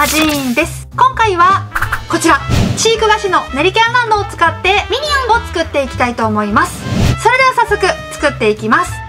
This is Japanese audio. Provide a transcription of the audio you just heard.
アジーンです。今回はこちら飼育菓子の練りキャンランドを使ってミニオンを作っていきたいと思います。それでは早速作っていきます。